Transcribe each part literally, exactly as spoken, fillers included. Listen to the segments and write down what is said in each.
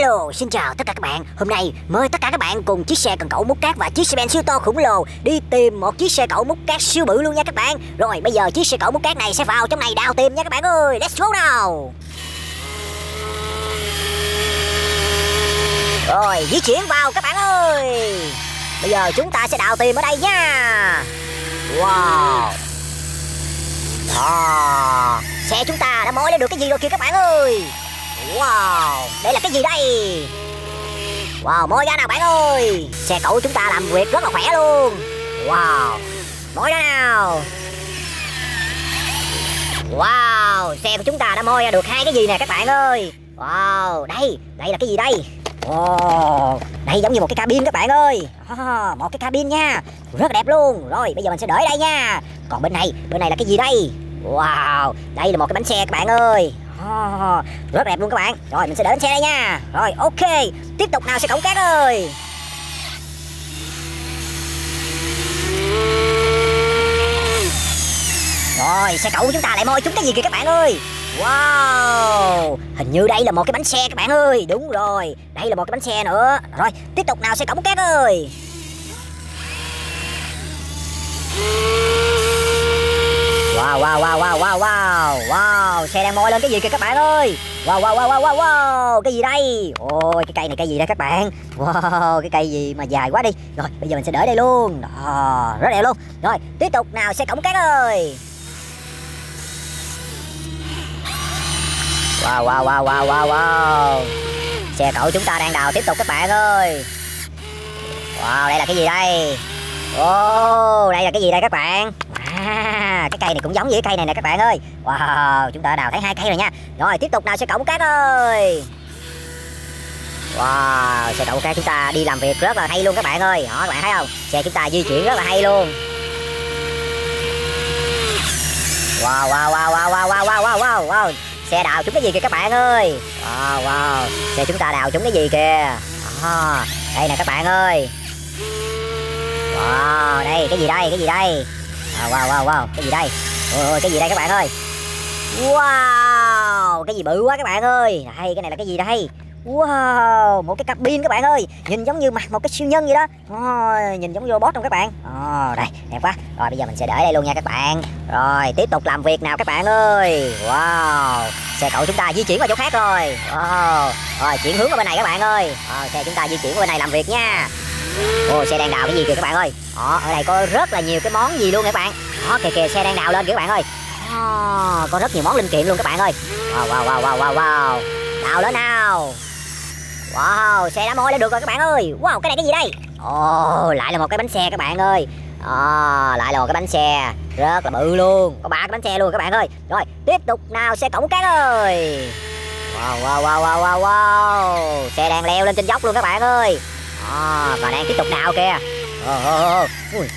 Hello, xin chào tất cả các bạn. Hôm nay mời tất cả các bạn cùng chiếc xe cần cẩu múc cát và chiếc xe ben siêu to khổng lồ đi tìm một chiếc xe cẩu múc cát siêu bự luôn nha các bạn. Rồi bây giờ chiếc xe cẩu múc cát này sẽ vào trong này đào tìm nha các bạn ơi. Let's go nào. Rồi di chuyển vào các bạn ơi. Bây giờ chúng ta sẽ đào tìm ở đây nha. Wow. À, xe chúng ta đã mối lên được cái gì rồi kìa các bạn ơi. Wow, đây là cái gì đây? Wow, mối ra nào bạn ơi. Xe cẩu chúng ta làm việc rất là khỏe luôn. Wow, mối ra nào. Wow, xe của chúng ta đã môi ra được hai cái gì nè các bạn ơi. Wow, đây, đây là cái gì đây? Wow, đây giống như một cái cabin các bạn ơi. À, một cái cabin nha, rất đẹp luôn. Rồi, bây giờ mình sẽ để đây nha. Còn bên này, bên này là cái gì đây? Wow, đây là một cái bánh xe các bạn ơi. Oh, rất đẹp luôn các bạn. Rồi mình sẽ để bánh xe đây nha. Rồi ok, tiếp tục nào xe cẩu cát ơi. Rồi xe cẩu của chúng ta lại moi chúng cái gì kìa các bạn ơi. Wow, hình như đây là một cái bánh xe các bạn ơi. Đúng rồi, đây là một cái bánh xe nữa. Rồi tiếp tục nào xe cẩu cát ơi. Wow, wow, wow, wow, wow, wow, wow, xe đang môi lên cái gì kìa các bạn ơi. Wow, wow, wow, wow, wow, wow, cái gì đây? Ôi, cái cây này cây gì đây các bạn? Wow, cái cây gì mà dài quá đi. Rồi, bây giờ mình sẽ để đây luôn. Đó, rất đẹp luôn. Rồi, tiếp tục nào xe cổng cát ơi. Wow, wow, wow, wow, wow, wow. Xe cẩu chúng ta đang đào tiếp tục các bạn ơi. Wow, đây là cái gì đây? Wow, đây là cái gì đây các bạn? À, cái cây này cũng giống với cây này nè các bạn ơi. Wow, chúng ta đào thấy hai cây rồi nha. Rồi tiếp tục nào xe cẩu cát ơi. Wow, xe cẩu cát chúng ta đi làm việc rất là hay luôn các bạn ơi. Đó, các bạn thấy không? Xe chúng ta di chuyển rất là hay luôn. Wow, wow, wow, wow, wow, wow, wow, wow, wow. Xe đào chúng cái gì kìa các bạn ơi. Wow, wow, xe chúng ta đào chúng cái gì kìa. À, đây nè các bạn ơi. Wow, đây cái gì đây, cái gì đây? Wow, wow, wow, cái gì đây? Ôi, cái gì đây các bạn ơi? Wow, cái gì bự quá các bạn ơi. Đây, cái này là cái gì đây? Wow, một cái cabin các bạn ơi. Nhìn giống như mặt một cái siêu nhân vậy đó. Ôi, nhìn giống robot không các bạn? Ồ, đây, đẹp quá. Rồi, bây giờ mình sẽ để đây luôn nha các bạn. Rồi, tiếp tục làm việc nào các bạn ơi. Wow, xe cẩu chúng ta di chuyển qua chỗ khác rồi. Wow, rồi, chuyển hướng qua bên này các bạn ơi. Rồi, xe chúng ta di chuyển qua bên này làm việc nha. Ồ, xe đang đào cái gì kìa các bạn ơi. Đó, ở đây có rất là nhiều cái món gì luôn các bạn. Đó, kìa kìa xe đang đào lên kìa các bạn ơi. Đó, có rất nhiều món linh kiện luôn các bạn ơi. Wow, wow, wow, wow, wow, wow. Đào lên nào. Wow, xe đã môi lên được rồi các bạn ơi. Wow, cái này cái gì đây? Ồ, lại là một cái bánh xe các bạn ơi. Đó, lại là một cái bánh xe rất là bự luôn. Có ba cái bánh xe luôn các bạn ơi. Rồi, tiếp tục nào xe cổng cát ơi. Wow, wow, wow, wow, wow, wow. Xe đang leo lên trên dốc luôn các bạn ơi. À, và đang tiếp tục đào kìa. Ờ, ờ, ờ.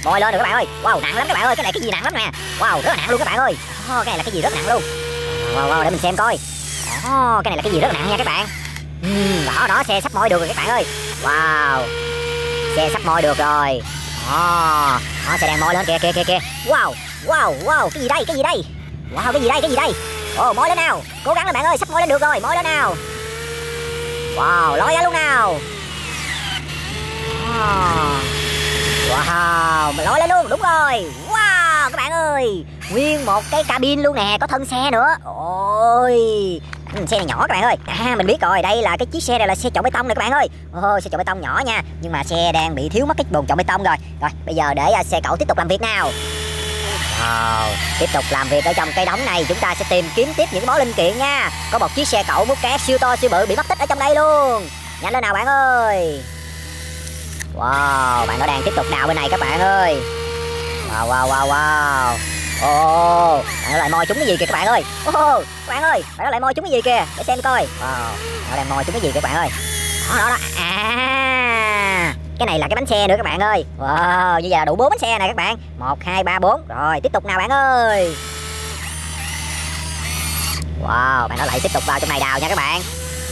Bôi lên rồi các bạn ơi. Wow, nặng lắm các bạn ơi. Cái này cái gì nặng lắm nè. Wow, rất là nặng luôn các bạn ơi. Oh, cái này là cái gì rất nặng luôn. Wow, wow, để mình xem coi. Oh, cái này là cái gì rất nặng nha các bạn. uhm, Đó, đó, xe sắp môi được rồi các bạn ơi. Wow, xe sắp môi được rồi. Oh, oh, xe đang môi lên kìa, kìa, kìa, kìa. Wow, wow, wow, cái gì đây, cái gì đây? Wow, cái gì đây, cái gì đây? Oh, môi lên nào. Cố gắng lên bạn ơi, sắp môi lên được rồi. Môi lên nào. Wow, lôi ra luôn nào. Wow, mình lôi lên luôn, đúng rồi. Wow, các bạn ơi, nguyên một cái cabin luôn nè, có thân xe nữa. Ôi, xe này nhỏ các bạn ơi. À, mình biết rồi, đây là cái chiếc xe này là xe trộn bê tông này các bạn ơi. Ôi, xe trộn bê tông nhỏ nha, nhưng mà xe đang bị thiếu mất cái bồn trộn bê tông rồi. Rồi, bây giờ để xe cẩu tiếp tục làm việc nào. Wow, tiếp tục làm việc ở trong cây đống này. Chúng ta sẽ tìm kiếm tiếp những món linh kiện nha. Có một chiếc xe cẩu múc cát siêu to siêu bự bị mất tích ở trong đây luôn. Nhanh lên nào bạn ơi. Wow, bạn nó đang tiếp tục đào bên này các bạn ơi. Wow, wow, wow, wow. Ồ, oh, bạn nó lại moi chúng cái gì kìa các bạn ơi. Oh, các bạn ơi, bạn nó lại moi chúng cái gì kìa. Để xem coi. Wow, nó đang moi chúng cái gì kìa các bạn ơi. Đó, đó, đó. À, cái này là cái bánh xe nữa các bạn ơi. Wow, như vậy là đủ bốn bánh xe này các bạn. Một, hai, ba, bốn. Rồi, tiếp tục nào bạn ơi. Wow, bạn nó lại tiếp tục vào trong này đào nha các bạn.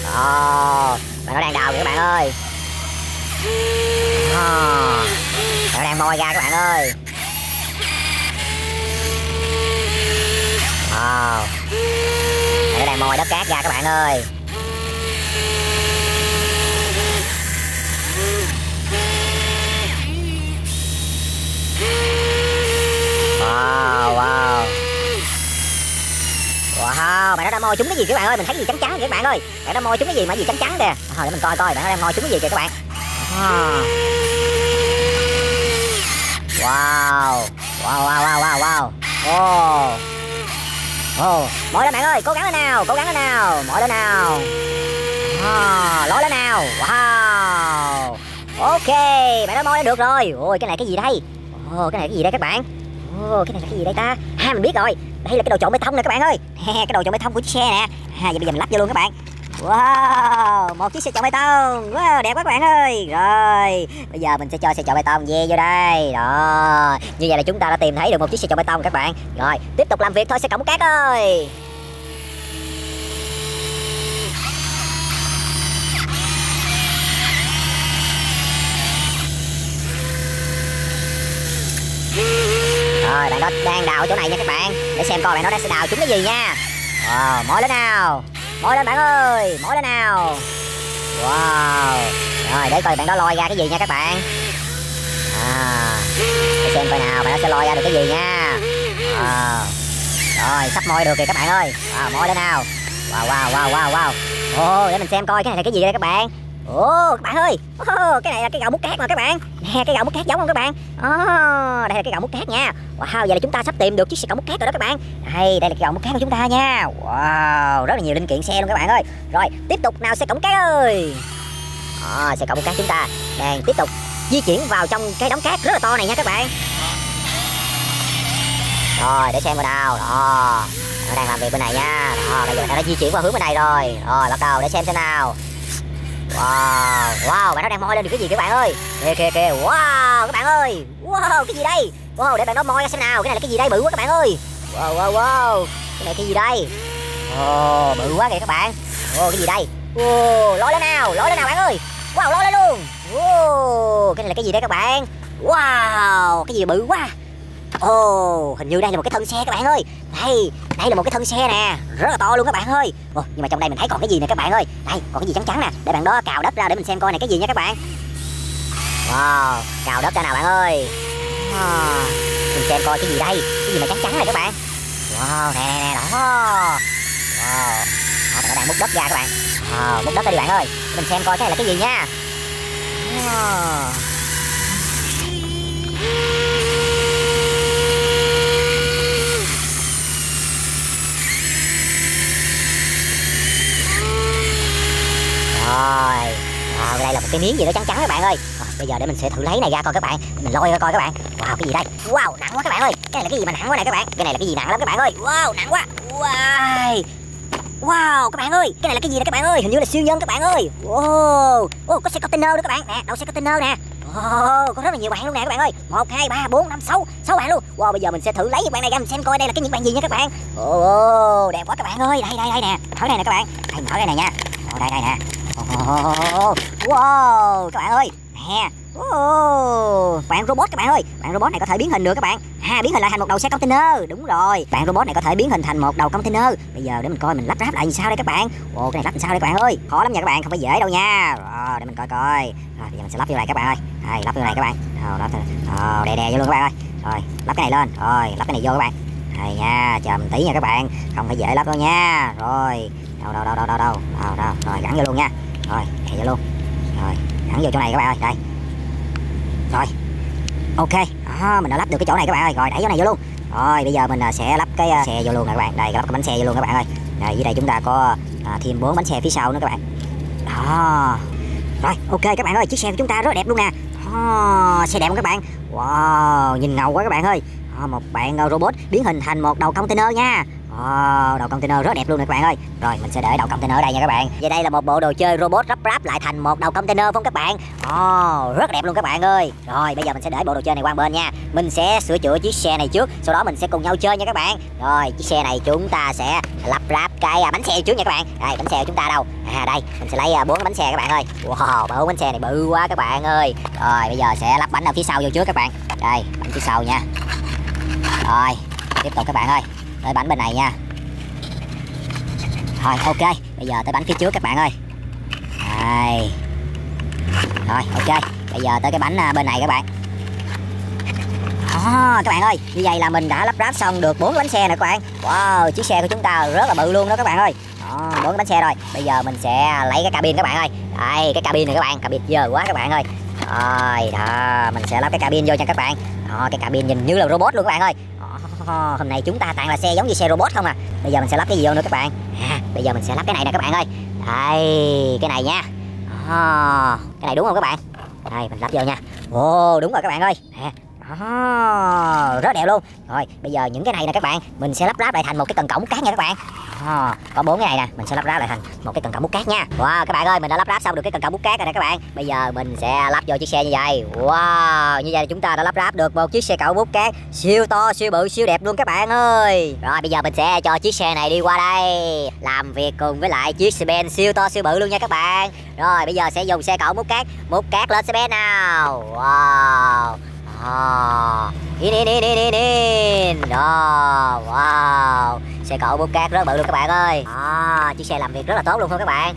Oh, bạn nó đang đào kìa các bạn ơi. Oh, nó đang moi ra các bạn ơi. Oh, nó đang moi đất cát ra các bạn ơi. moi trúng cái gì các bạn ơi, mình thấy gì trắng trắng kìa các bạn ơi. Để nó moi trúng cái gì mà gì trắng trắng kìa. Thôi để mình coi coi bạn đang moi trúng cái gì kìa các bạn. Wow, wow, wow, wow, wow, wow. Wow. Wow. Mọi lên bạn ơi, cố gắng lên nào, cố gắng lên nào, mọi lên nào. À, lối lên nào. Wow. Ok, bạn đã moi lên được rồi. Ôi cái này cái gì đây? Ồ, cái này cái gì đây các bạn? Ồ, cái này là cái gì đây ta? Ha, mình biết rồi. Đây là cái đồ trộn bê tông nè các bạn ơi. Cái đồ trộn bê tông của chiếc xe nè. Ha, vậy bây giờ mình lắp vô luôn các bạn. Wow, một chiếc xe trộn bê tông. Wow, đẹp quá các bạn ơi. Rồi, bây giờ mình sẽ cho xe trộn bê tông dê vô đây. Rồi, như vậy là chúng ta đã tìm thấy được một chiếc xe trộn bê tông các bạn. Rồi, tiếp tục làm việc thôi xe cổng cát ơi. Rồi, bạn đó đang đào chỗ này nha các bạn. Để xem coi bạn đó đang sẽ đào trúng cái gì nha. Wow, mỏi lên nào. Mỏi lên bạn ơi, mỏi lên nào. Wow. Rồi, để coi bạn đó lôi ra cái gì nha các bạn. À, để xem coi nào bạn đó sẽ lôi ra được cái gì nha. Wow. Rồi, sắp moi được kìa các bạn ơi. Wow, mỏi lên nào. Wow, wow, wow, wow, wow. Ồ, để mình xem coi cái này là cái gì đây các bạn. Ồ các bạn ơi, oh, cái này là cái gạo mút cát mà các bạn. Nè cái gạo mút cát giống không các bạn? Oh, đây là cái gạo mút cát nha. Wow, vậy là chúng ta sắp tìm được chiếc xe gạo mút cát rồi đó các bạn. Đây, đây là cái gạo mút cát của chúng ta nha. Wow, rất là nhiều linh kiện xe luôn các bạn ơi. Rồi, tiếp tục nào xe cổng cát ơi. À, xe cổng cát chúng ta đang tiếp tục di chuyển vào trong cái đống cát rất là to này nha các bạn. Rồi, để xem vào nào. Đó, nó đang làm việc bên này nha. Đó, bây giờ nó đã di chuyển vào hướng bên này rồi. Rồi, bắt đầu để xem thế nào. Wow, wow, bạn nó đang moi lên được cái gì các bạn ơi. Kìa kìa kìa, wow, các bạn ơi. Wow, cái gì đây? Wow, để bạn nó moi ra xem nào. Cái này là cái gì đây, bự quá các bạn ơi. Wow, wow, wow. Cái này cái gì đây? Wow, bự quá kìa các bạn. Wow, cái gì đây? Wow, lôi lên nào, lôi lên nào bạn ơi. Wow, lôi lên luôn. Wow, cái này là cái gì đây các bạn? Wow, cái gì bự quá. Ồ, oh, hình như đây là một cái thân xe các bạn ơi. Đây, đây là một cái thân xe nè, rất là to luôn các bạn ơi. Ồ, nhưng mà trong đây mình thấy còn cái gì nè các bạn ơi. Đây, còn cái gì trắng trắng nè. Để bạn đó cào đất ra để mình xem coi này cái gì nha các bạn. Wow, cào đất ra nào bạn ơi. Wow, mình xem coi cái gì đây. Cái gì mà trắng trắng này các bạn. Wow, nè nè nè, đó. Wow, nó đang múc đất ra các bạn. Wow, múc đất ra đi bạn ơi. Mình xem coi cái này là cái gì nha. Wow. Rồi, wow, đây là một cái miếng gì đó trắng trắng các bạn ơi. Rồi, bây giờ để mình sẽ thử lấy này ra coi các bạn. Mình lôi ra coi các bạn. Wow, cái gì đây? Wow, nặng quá các bạn ơi. Cái này là cái gì mà nặng quá này các bạn. Cái này là cái gì nặng lắm các bạn ơi. Wow, nặng quá. Wow. Wow, các bạn ơi. Cái này là cái gì đó các bạn ơi. Hình như là siêu nhân các bạn ơi. Wow. Oh, có xe container nữa các bạn. Nè, đâu xe container nè. Wow, có rất là nhiều bạn luôn nè các bạn ơi. Một, hai, ba, bốn, năm, sáu sáu bạn luôn. Wow, bây giờ mình sẽ thử lấy những bạn này ra mình xem coi đây là cái những bạn gì nha các bạn. Oh, đẹp quá các bạn ơi. Đây, đây, đây nè. Thử này nè các bạn. Đây, mở đây nè nha. Rồi, đây, đây nè. Oh, wow, các bạn ơi. Nè. Oh, bạn robot các bạn ơi. Bạn robot này có thể biến hình được các bạn. Ha, biến hình lại thành một đầu xe container. Đúng rồi. Bạn robot này có thể biến hình thành một đầu container. Bây giờ để mình coi mình lắp ráp lại như sao đây các bạn. Oh, cái này lắp làm sao đây các bạn ơi. Khó lắm nha các bạn, không phải dễ đâu nha. Rồi, để mình coi coi. Rồi, bây giờ mình sẽ lắp vô này các bạn ơi. Đây, lắp vô này các bạn. Rồi, lắp rồi, đè đè vô luôn các bạn ơi. Rồi, lắp cái này lên. Rồi, lắp cái này vô các bạn. Đây nha, chờ mình tí nha các bạn. Không phải dễ lắp đâu nha. Rồi. Đâu đâu đâu đâu đâu đâu. Đâu đâu. Rồi, gắn vô luôn nha. Rồi, để vô luôn. Rồi, gắn vô chỗ này các bạn ơi, đây. Rồi. Ok, đó, mình đã lắp được cái chỗ này các bạn ơi. Rồi, đẩy chỗ này vô luôn. Rồi, bây giờ mình sẽ lắp cái xe vô luôn nè các bạn. Đây, lắp cái bánh xe vô luôn các bạn ơi. Đây, dưới đây chúng ta có à, thêm bốn bánh xe phía sau nữa các bạn. Đó. Rồi, ok các bạn ơi, chiếc xe của chúng ta rất là đẹp luôn nè. Đó, xe đẹp không các bạn? Wow, nhìn ngầu quá các bạn ơi. Đó, một bạn robot biến hình thành một đầu container nha. Wow, đầu container rất đẹp luôn nè các bạn ơi. Rồi mình sẽ để đầu container ở đây nha các bạn. Vậy đây là một bộ đồ chơi robot lắp ráp lại thành một đầu container không các bạn. Oh, rất đẹp luôn các bạn ơi. Rồi bây giờ mình sẽ để bộ đồ chơi này qua bên nha. Mình sẽ sửa chữa chiếc xe này trước, sau đó mình sẽ cùng nhau chơi nha các bạn. Rồi chiếc xe này chúng ta sẽ lắp ráp cái bánh xe trước nha các bạn. Đây bánh xe của chúng ta đâu? À đây, mình sẽ lấy bốn bánh xe các bạn ơi. Wow, bốn bánh xe này bự quá các bạn ơi. Rồi bây giờ sẽ lắp bánh ở phía sau vô trước các bạn. Đây, bánh phía sau nha. Rồi, tiếp tục các bạn ơi. Tới bánh bên này nha. Rồi ok, bây giờ tới bánh phía trước các bạn ơi. Đây. Rồi ok, bây giờ tới cái bánh bên này các bạn. À, các bạn ơi, như vậy là mình đã lắp ráp xong được bốn bánh xe nè các bạn. Wow, chiếc xe của chúng ta rất là bự luôn đó các bạn ơi. Bốn bánh xe rồi. Bây giờ mình sẽ lấy cái cabin các bạn ơi. Đây, cái cabin này các bạn, cabin dơ quá các bạn ơi. Rồi, đó, mình sẽ lắp cái cabin vô cho các bạn. Đó, cái cabin nhìn như là robot luôn các bạn ơi. Đó, hôm nay chúng ta toàn là xe giống như xe robot không à. Bây giờ mình sẽ lắp cái gì vô nữa các bạn? À, bây giờ mình sẽ lắp cái này nè các bạn ơi. Đây, cái này nha. Đó, cái này đúng không các bạn? Đây, mình lắp vô nha. Ồ, đúng rồi các bạn ơi. À, Oh, rất đẹp luôn. Rồi bây giờ những cái này nè các bạn, mình sẽ lắp ráp lại thành một cái cần cổng cát nha các bạn. Oh, có bốn cái này nè, mình sẽ lắp ráp lại thành một cái cần cổng bút cát nha. Wow, các bạn ơi, mình đã lắp ráp xong được cái cần cổng bút cát rồi nè các bạn. Bây giờ mình sẽ lắp vô chiếc xe như vậy. Wow, như vậy là chúng ta đã lắp ráp được một chiếc xe cẩu bút cát siêu to, siêu bự, siêu đẹp luôn các bạn ơi. Rồi bây giờ mình sẽ cho chiếc xe này đi qua đây làm việc cùng với lại chiếc xe ben siêu to, siêu bự luôn nha các bạn. Rồi bây giờ sẽ dùng xe cẩu bút cát, bút cát lên xe ben nào. Wow. À, in in in in in. Đó, wow, xe cẩu bút cát rất bự luôn các bạn ơi. À, chiếc xe làm việc rất là tốt luôn không các bạn.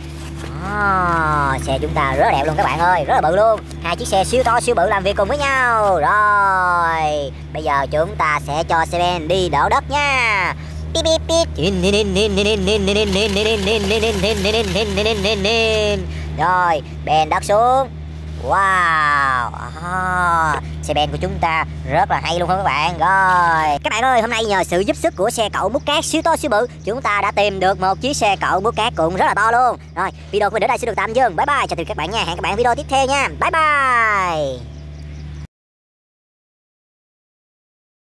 À, xe chúng ta rất đẹp luôn các bạn ơi, rất là bự luôn. Hai chiếc xe siêu to siêu bự làm việc cùng với nhau. Rồi, bây giờ chúng ta sẽ cho xe ben đi đổ đất nha. Bip bip bip. In in in in in in in in in in in in in. Rồi, ben đất xuống. Wow, à, xe ben của chúng ta rất là hay luôn không các bạn. Rồi các bạn ơi, hôm nay nhờ sự giúp sức của xe cẩu bút cát siêu to siêu bự, chúng ta đã tìm được một chiếc xe cẩu bút cát cũng rất là to luôn. Rồi video của mình đến đây sẽ được tạm dừng. Bye bye, chào tạm biệt các bạn nha. Hẹn các bạn video tiếp theo nha. Bye bye.